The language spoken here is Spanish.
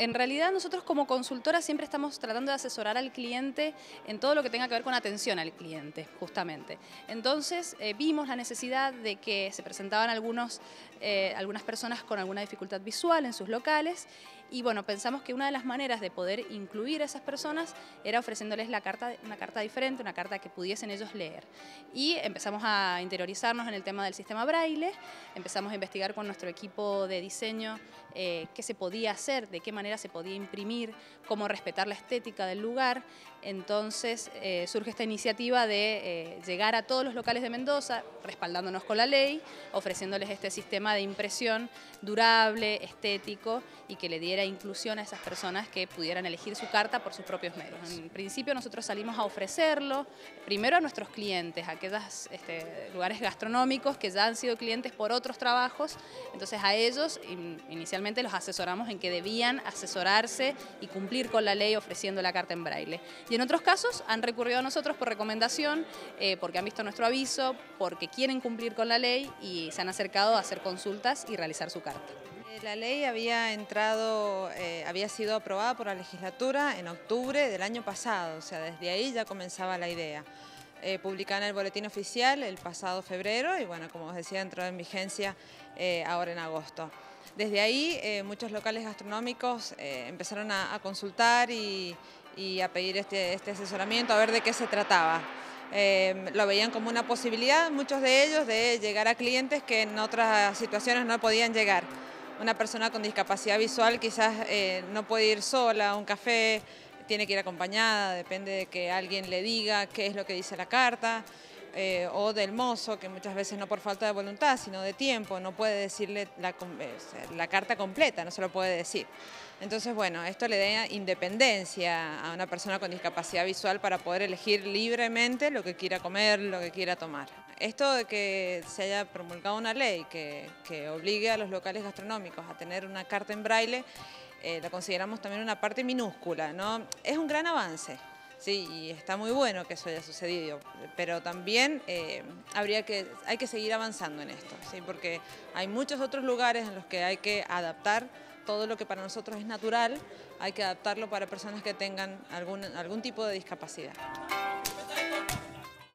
en realidad nosotros como consultora siempre estamos tratando de asesorar al cliente en todo lo que tenga que ver con atención al cliente, justamente. Entonces vimos la necesidad de que se presentaban algunas personas con alguna dificultad visual en sus locales y bueno, pensamos que una de las maneras de poder incluir a esas personas era ofreciéndoles una carta diferente, una carta que pudiesen ellos leer. Y empezamos a interiorizarnos en el tema del sistema Braille, empezamos a investigar con nuestro equipo de diseño qué se podía hacer, de qué manera se podía imprimir, cómo respetar la estética del lugar. Entonces surge esta iniciativa de llegar a todos los locales de Mendoza, respaldándonos con la ley, ofreciéndoles este sistema de impresión durable, estético y que le diera inclusión a esas personas que pudieran elegir su carta por sus propios medios. En principio nosotros salimos a ofrecerlo primero a nuestros clientes, a aquellos lugares gastronómicos que ya han sido clientes por otros trabajos, entonces a ellos inicialmente los asesoramos en que debían asesorarse y cumplir con la ley ofreciendo la carta en braille. Y en otros casos han recurrido a nosotros por recomendación, porque han visto nuestro aviso, porque quieren cumplir con la ley y se han acercado a hacer consultas y realizar su carta. La ley había sido aprobada por la legislatura en octubre del año pasado, o sea, desde ahí ya comenzaba la idea. Publicada en el boletín oficial el pasado febrero y bueno, como os decía, entró en vigencia ahora en agosto. Desde ahí muchos locales gastronómicos empezaron a consultar y a pedir este asesoramiento, a ver de qué se trataba. Lo veían como una posibilidad, muchos de ellos, de llegar a clientes que en otras situaciones no podían llegar. Una persona con discapacidad visual quizás no puede ir sola a un café, tiene que ir acompañada, depende de que alguien le diga qué es lo que dice la carta, o del mozo, que muchas veces no por falta de voluntad, sino de tiempo, no puede decirle la carta completa, no se lo puede decir. Entonces, bueno, esto le da independencia a una persona con discapacidad visual para poder elegir libremente lo que quiera comer, lo que quiera tomar. Esto de que se haya promulgado una ley que obligue a los locales gastronómicos a tener una carta en braille, la consideramos también una parte minúscula, ¿no? Es un gran avance, sí, y está muy bueno que eso haya sucedido, pero también hay que seguir avanzando en esto, ¿sí? Porque hay muchos otros lugares en los que hay que adaptar todo lo que para nosotros es natural, hay que adaptarlo para personas que tengan algún tipo de discapacidad.